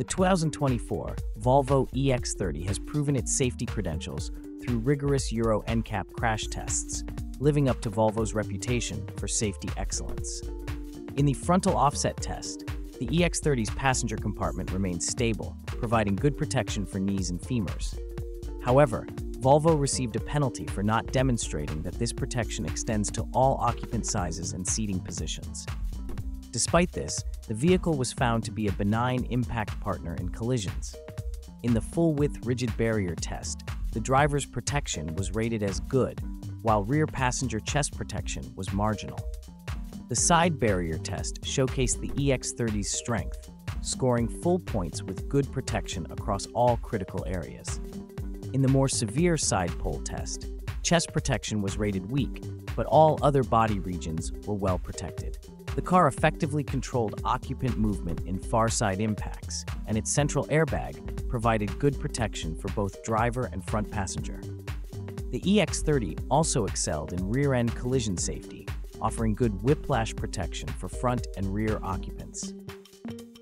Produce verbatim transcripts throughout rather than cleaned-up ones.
The two thousand twenty-four Volvo E X thirty has proven its safety credentials through rigorous Euro N CAP crash tests, living up to Volvo's reputation for safety excellence. In the frontal offset test, the E X thirty's passenger compartment remains stable, providing good protection for knees and femurs. However, Volvo received a penalty for not demonstrating that this protection extends to all occupant sizes and seating positions. Despite this, the vehicle was found to be a benign impact partner in collisions. In the full-width rigid barrier test, the driver's protection was rated as good, while rear passenger chest protection was marginal. The side barrier test showcased the E X thirty's strength, scoring full points with good protection across all critical areas. In the more severe side pole test, chest protection was rated weak, but all other body regions were well protected. The car effectively controlled occupant movement in far side impacts, and its central airbag provided good protection for both driver and front passenger. The E X thirty also excelled in rear-end collision safety, offering good whiplash protection for front and rear occupants.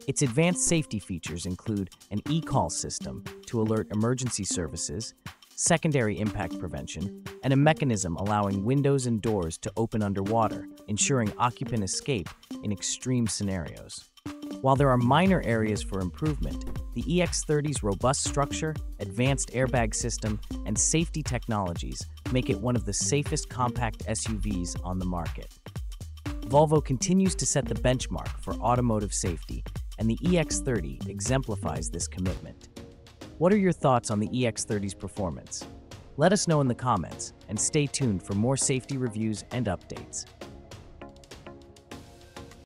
Its advanced safety features include an e-call system to alert emergency services, secondary impact prevention, and a mechanism allowing windows and doors to open underwater, ensuring occupant escape in extreme scenarios. While there are minor areas for improvement, the E X thirty's robust structure, advanced airbag system, and safety technologies make it one of the safest compact S U Vs on the market. Volvo continues to set the benchmark for automotive safety, and the E X thirty exemplifies this commitment. What are your thoughts on the E X thirty's performance? Let us know in the comments, and stay tuned for more safety reviews and updates.